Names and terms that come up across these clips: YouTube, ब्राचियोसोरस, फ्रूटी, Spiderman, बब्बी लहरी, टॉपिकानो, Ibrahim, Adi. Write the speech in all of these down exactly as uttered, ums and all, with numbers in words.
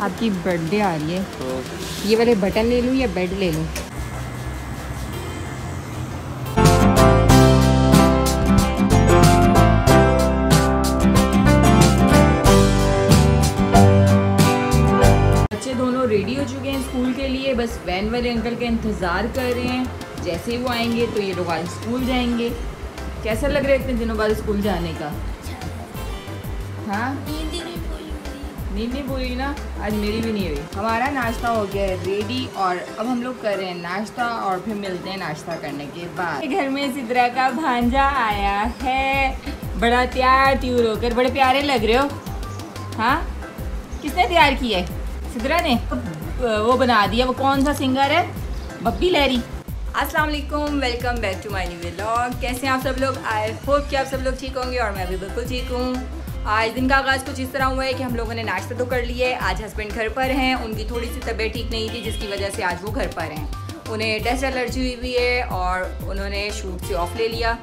आपकी बर्थडे आ रही है तो ये वाले बटन ले लूँ या बेड ले लूँ? बच्चे दोनों रेडी हो चुके हैं स्कूल के लिए, बस वैन वाले अंकल का इंतज़ार कर रहे हैं। जैसे ही वो आएंगे तो ये लोग आज स्कूल जाएंगे। कैसा लग रहा है इतने दिनों बाद स्कूल जाने का? हाँ, नींद नहीं पूरी ना, आज मेरी भी नहीं हुई। हमारा नाश्ता हो गया है रेडी और अब हम लोग कर रहे हैं नाश्ता और फिर मिलते हैं नाश्ता करने के बाद। घर में सिद्रा का भांजा आया है, बड़ा तैयार त्यूर होकर, बड़े प्यारे लग रहे हो। हाँ, किसने तैयार किया है? सिद्रा ने वो बना दिया। वो कौन सा सिंगर है? बब्बी लहरी। अस्सलाम वालेकुम, welcome back to my new vlog. कैसे हैं आप सब लोग? आई होप कि आप सब लोग ठीक होंगे और मैं भी बिल्कुल ठीक हूँ। आज दिन का आगाज़ कुछ इस तरह हुआ है कि हम लोगों ने नाश्ता तो कर लिया है। आज हस्बैंड घर पर हैं, उनकी थोड़ी सी तबीयत ठीक नहीं थी जिसकी वजह से आज वो घर पर हैं। उन्हें डस्ट एलर्जी हुई हुई है और उन्होंने शूट से ऑफ ले लिया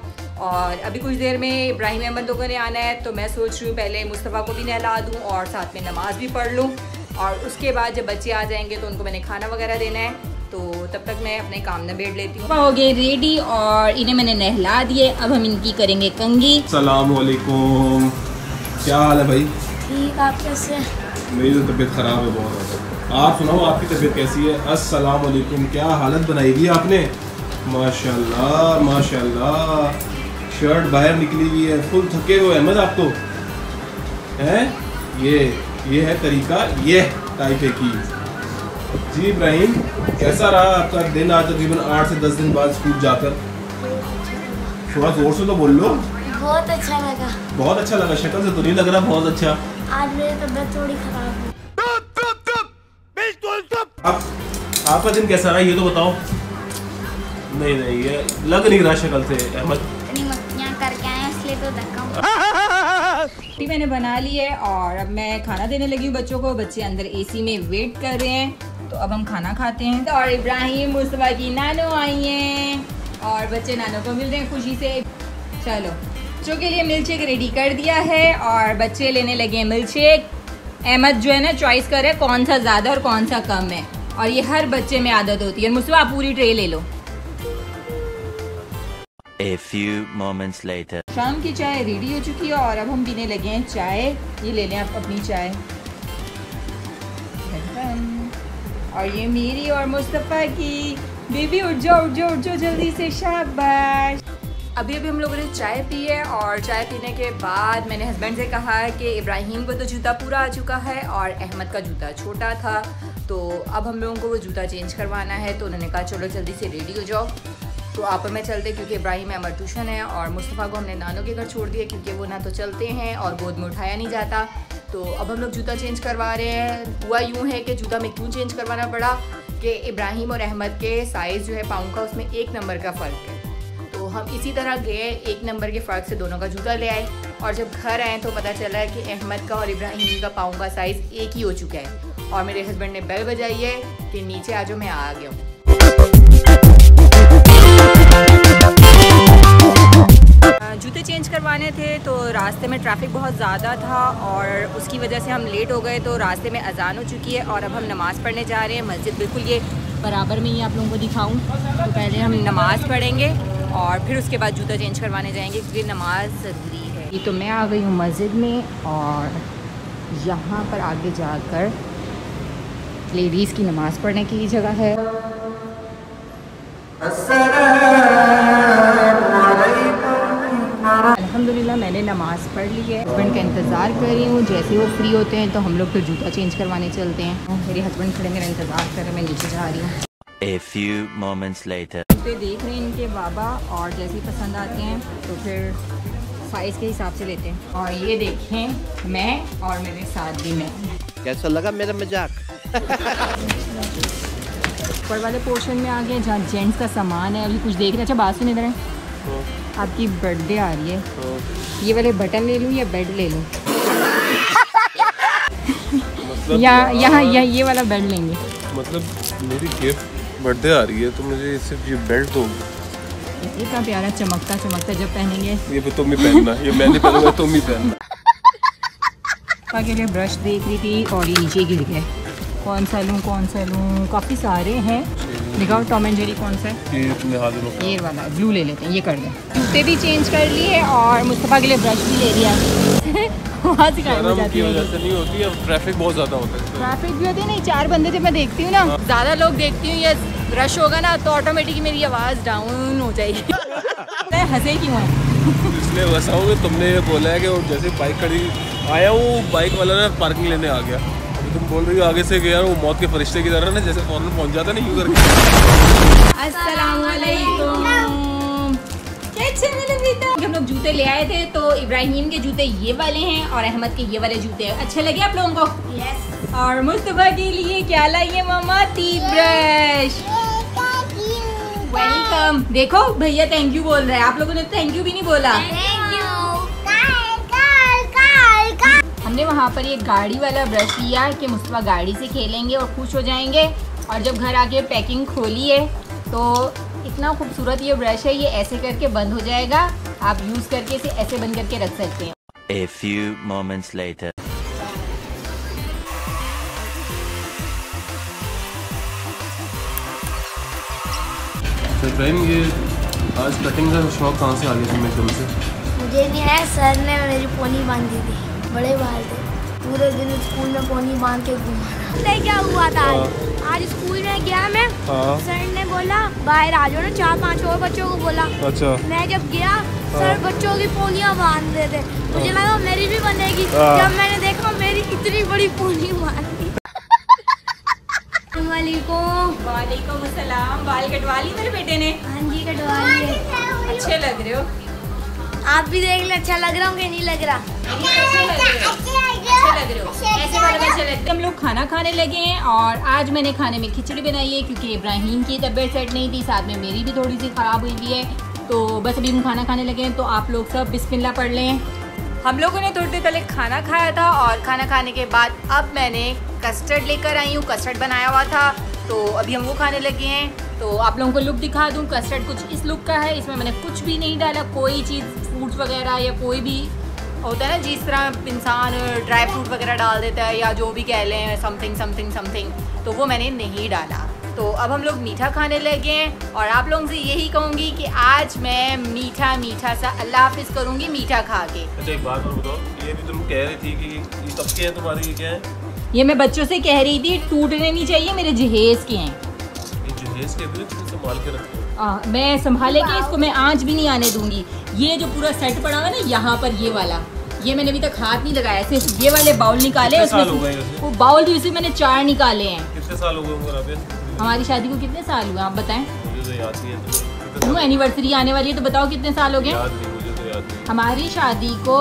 और अभी कुछ देर में इब्राहिम अहमद लोगों ने आना है, तो मैं सोच रही हूँ पहले मुस्तफ़ा को भी नहला दूँ और साथ में नमाज़ भी पढ़ लूँ और उसके बाद जब बच्चे आ जाएंगे तो उनको मैंने खाना वगैरह देना है, तो तब तक मैं अपने काम में बैठ लेती हूँ। हो गए रेडी और इन्हें मैंने नहला दिए, अब हम इनकी करेंगे कंघी। सलाम वालेकुम, क्या हाल है भाई? ठीक, आप कैसे? मेरी तो तबीयत खराब है बहुत। आप सुनाओ, आपकी तबीयत कैसी है? अस्सलाम वालेकुम, क्या हालत बनाई दी आपने, माशाल्लाह माशाल्लाह। शर्ट बाहर निकली हुई है, फुल थके हुए अहमद आप तो हैं। ये ये है तरीका, ये टाइपे की जी। इब्राहिम, कैसा रहा आपका दिन? आज तकरीबन आठ से दस दिन बाद स्कूल जाकर थोड़ा जोर से तो बोल लो। बहुत अच्छा लगा। बहुत अच्छा लगा? शक्ल से तो नहीं लग रहा बहुत अच्छा। आज मेरी तबीयत थोड़ी खराब है। आप, आपका दिन कैसा रहा ये तो बताओ। नहीं नहीं, ये लग नहीं रहा शक्ल से अहमद। करके आए इसलिए तो धक्का। मैंने बना ली है और अब मैं खाना देने लगी हूँ बच्चों को। बच्चे अंदर एसी में वेट कर रहे हैं तो अब हम खाना खाते हैं। तो और इब्राहिम मुस्तफ़ा की नानो आई हैं और बच्चे नानो को मिल रहे हैं खुशी से। चलो, बच्चों के लिए मिल्क शेक रेडी कर दिया है और बच्चे लेने लगे हैं मिल्क शेक। अहमद जो है ना चॉइस करे कौन सा ज़्यादा और कौन सा कम है, और ये हर बच्चे में आदत होती है। मुस्तफ़ा पूरी ट्रे ले लो। A few moments later. शाम की चाय रेडी हो चुकी है और अब हम पीने लगे हैं चाय। ये ले लें आप अपनी चाय और ये मेरी और मुस्तफ़ा की। बेबी उठ जाओ उठ जाओ उठ जाओ जल्दी से, शाबाश। अभी अभी हम लोगों ने चाय पी है और चाय पीने के बाद मैंने हस्बैंड से कहा कि इब्राहिम को तो जूता पूरा आ चुका है और अहमद का जूता छोटा था, तो अब हम लोगों को वो जूता चेंज करवाना है। तो उन्होंने कहा चलो जल्दी से रेडी हो जाओ, तो आप और मैं चलते, क्योंकि इब्राहिम अमर ट्यूशन है और मुस्तफ़ा को हमने नानों के घर छोड़ दिया क्योंकि वो ना तो चलते हैं और गोद में उठाया नहीं जाता। तो अब हम लोग जूता चेंज करवा रहे हैं। हुआ यूँ है कि जूता में क्यों चेंज करवाना पड़ा कि इब्राहिम और अहमद के साइज़ जो है पाँव का, उसमें एक नंबर का फ़र्क है। तो हम इसी तरह गए, एक नंबर के फ़र्क से दोनों का जूता ले आए और जब घर आए तो पता चला कि अहमद का और इब्राहिम का पाँव का साइज़ एक ही हो चुका है और मेरे हस्बैंड ने बेल बजाई है कि नीचे आ जाओ, मैं आ गया हूँ। जूते चेंज करवाने थे तो रास्ते में ट्रैफिक बहुत ज़्यादा था और उसकी वजह से हम लेट हो गए। तो रास्ते में अजान हो चुकी है और अब हम नमाज़ पढ़ने जा रहे हैं मस्जिद। बिल्कुल ये बराबर में ही आप लोगों को दिखाऊं, तो पहले हम नमाज़ पढ़ेंगे और फिर उसके बाद जूता चेंज करवाने जाएंगे क्योंकि नमाज ज़रूरी है। ये तो मैं आ गई हूँ मस्जिद में और यहाँ पर आगे जाकर लेडीज़ की नमाज़ पढ़ने की जगह है। अल्हम्दुलिल्लाह मैंने नमाज़ पढ़ ली है। हस्बैंड का इंतज़ार कर रही हूँ, जैसे वो फ्री होते हैं तो हम लोग फिर जूता चेंज करवाने चलते हैं। मेरे हस्बैंड खड़े मेरा इंतज़ार कर रहे हैं, मैं नीचे जा रही हूँ। A few moments later. जूते देख रहे हैं इनके बाबा और जैसे ही पसंद आते हैं तो फिर साइज़ के हिसाब से लेते हैं। और ये देखें मैं और मेरे साथ भी मैं। कैसा लगा मेरा मजाक? ऊपर वाले पोर्शन में आ गए जहाँ जेंट्स का सामान है। अभी कुछ देख रहे। अच्छा बात सुन, इधर है आपकी बर्थडे आ रही है तो ये वाले बटन ले लूँ या बेड ले लूँ? यहाँ यहाँ या, ये वाला बेड लेंगे। मतलब मेरी गिफ्ट बर्थडे आ रही है तो मुझे सिर्फ ये बेड दो। इतना प्यारा चमकता चमकता जब पहनेंगे। ये भी तुम ही पहनना, ये मैं नहीं पहनूंगा, तुम ही पहनना। के लिए ब्रश देख रही थी और ये नीचे गिर गए। कौन सा लूँ कौन सा लूँ काफ़ी सारे हैं। दिखाओ टॉम एंड जेरी कौन सा है। ये वाला ब्लू ले लेते हैं, ये कर दें। जूते भी चेंज कर लिए और मुस्तफ़ा के लिए ब्रश भी ले लिया। ट्रैफिक बहुत ज़्यादा होता है, ट्रैफिक भी होती है। नहीं चार बंदे जब मैं देखती हूँ ना, ज़्यादा लोग देखती हूँ या रश होगा ना तो ऑटोमेटिक मेरी आवाज़ डाउन हो जाएगी। हंसे क्यों है? इसलिए वैसा हो गया, तुमने बोला है कि जैसे बाइक खड़ी आया वो बाइक वाला ना पार्किंग लेने आ गया। तुम बोल रही हो आगे से यार वो मौत के फरिश्ते की तरह ना जैसे फॉरन पहुंच जाता नहीं यूं करके। अस्सलाम वालेकुम। कैसे मेरे बेटा? हम लोग जूते ले आए थे तो इब्राहिम के जूते ये वाले हैं और अहमद के ये वाले जूते हैं। अच्छे लगे आप लोगों को? यस। और मुस्तफा के लिए क्या लाई है मामा? टीप ब्रश। वेलकम। देखो भैया थैंक यू बोल रहे हैं, आप लोगों ने थैंक यू भी नहीं बोला। हमने वहाँ पर एक गाड़ी वाला ब्रश लिया कि मुस्तफा गाड़ी से खेलेंगे और खुश हो जाएंगे। और जब घर आके पैकिंग खोली है तो इतना खूबसूरत ये ब्रश है, ये ऐसे करके बंद हो जाएगा। आप यूज़ करके इसे ऐसे बंद करके रख सकते हैं। A few moments later. Ibrahim ये आज कटिंग का शौक कहाँ से आ गया तुम्हें? तुमसे? मुझे नहीं है, सर ने मेरी पोनी बांधी थी। बड़े बाल थे, पूरे दिन स्कूल में पोनी बांध के घूमा। क्या हुआ था आज? आज स्कूल में गया मैं, सर ने बोला बाहर आ जाओ ना, चार पांच और बच्चों को बोला। अच्छा। मैं जब गया सर बच्चों की पोनियाँ बांध रहे थे, मुझे लगा मेरी भी बनेगी। जब मैंने देखा मेरी इतनी बड़ी पोनी बांधी। वालेकुम अस्सलाम। बाल कटवा ली मेरे बेटे ने? हाँ जी कटवा लिए। अच्छे लग रहे हो आप भी, देख ले अच्छा लग रहा हूँ कि नहीं लग रहा? हम लोग खाना खाने लगे हैं और आज मैंने खाने में खिचड़ी बनाई है क्योंकि इब्राहिम की तबीयत सेट नहीं थी, साथ में मेरी भी थोड़ी सी ख़राब हुई हुई है। तो बस अभी हम खाना खाने लगे हैं, तो आप लोग सब बिस्मिल्लाह पढ़ लें। हम लोगों ने थोड़ी देर पहले खाना खाया था और खाना खाने के बाद अब मैंने कस्टर्ड लेकर आई हूँ, कस्टर्ड बनाया हुआ था तो अभी हम वो खाने लगे हैं। तो आप लोगों को लुक दिखा दूँ, कस्टर्ड कुछ इस लुक का है। इसमें मैंने कुछ भी नहीं डाला, कोई चीज़ फ्रूट्स वगैरह या कोई भी होता है ना जिस तरह इंसान ड्राई फ्रूट वगैरह डाल देता है या जो भी कह लें समथिंग समथिंग समथिंग, तो वो मैंने नहीं डाला। तो अब हम लोग मीठा खाने लगे हैं और आप लोगों से यही कहूँगी कि आज मैं मीठा मीठा सा अल्लाह हाफिज़ करूँगी मीठा खा के। अच्छा एक बात और बताओ, ये भी तुम कह रही थी कि ये कब के हैं तुम्हारे, ये क्या है? ये मैं बच्चों से कह रही थी, टूटने नहीं चाहिए, मेरे जहेज़ के हैं। जहेज़ के भी संभाल के रखो। आ, मैं संभाले के इसको मैं आज भी नहीं आने दूंगी। ये जो पूरा सेट पड़ा हुआ है ना यहाँ पर, ये वाला, ये मैंने अभी तक हाथ नहीं लगाया। सिर्फ ये वाले बाउल निकाले, उसमें वो बाउल भी उसे मैंने चार निकाले हैं। कितने साल हो गए हमारी शादी को? कितने साल हुए आप बताएं? तो एनिवर्सरी आने वाली है तो बताओ कितने साल हो गए हमारी शादी को?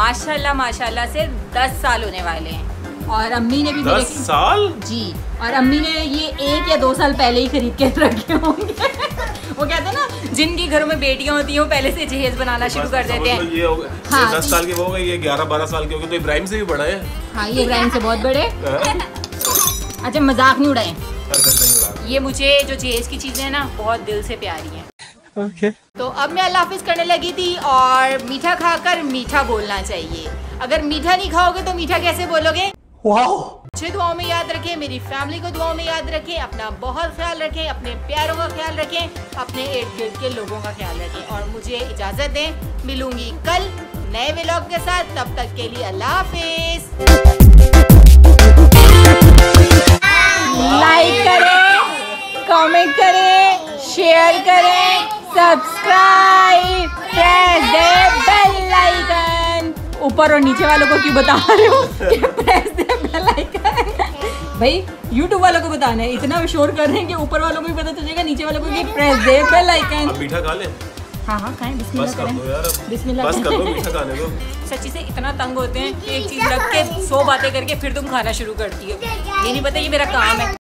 माशाल्लाह माशाल्लाह से दस साल होने वाले हैं। और अम्मी ने भी दस साल जी, और अम्मी ने ये एक या दो साल पहले ही खरीद के रखे होंगे। वो कहते हैं ना जिनके घरों में बेटियां होती हैं वो पहले से जहेज बनाना शुरू कर देते हैं। ये हाँ, दस साल के हो गए, ये ग्यारह बारह साल के हो गए, तो इब्राहिम से भी बड़ा है। हाँ ये इब्राहिम से बहुत बड़े। अच्छा मजाक नहीं उड़ाए, ये मुझे जो जहेज की चीजें है ना बहुत दिल से प्यारी है। Okay. तो अब मैं अल्लाह हाफिज़ करने लगी थी और मीठा खाकर मीठा बोलना चाहिए। अगर मीठा नहीं खाओगे तो मीठा कैसे बोलोगे? अच्छे दुआओं में याद रखें, मेरी फैमिली को दुआओं में याद रखें, अपना बहुत ख्याल रखें, अपने प्यारों का ख्याल रखें, अपने इर्द गिर्द के लोगों का ख्याल रखें और मुझे इजाज़त दें। मिलूंगी कल नए व्लॉग के साथ, तब तक के लिए अल्लाह हाफिज़। लाइक करें, कमेंट करें, शेयर करें, subscribe, press the bell icon. ऊपर और नीचे वालों को क्यों बता रहे हो कि प्रेस द बेल आइकन? भाई YouTube वालों को बताना है, इतना शोर कर रहे हैं कि ऊपर वालों को भी पता चलेगा, नीचे वालों को भी प्रेस द बेल आइकन। आप मीठा खा लें? हाँ हाँ खाएं, बिस्मिल्लाह करें। बिस्मिल्लाह बस कर दो मीठा खाने को। सच्ची से इतना तंग होते हैं कि एक चीज़ रख के सौ बातें करके फिर तुम खाना शुरू करती हो, ये नहीं पता ये मेरा काम है।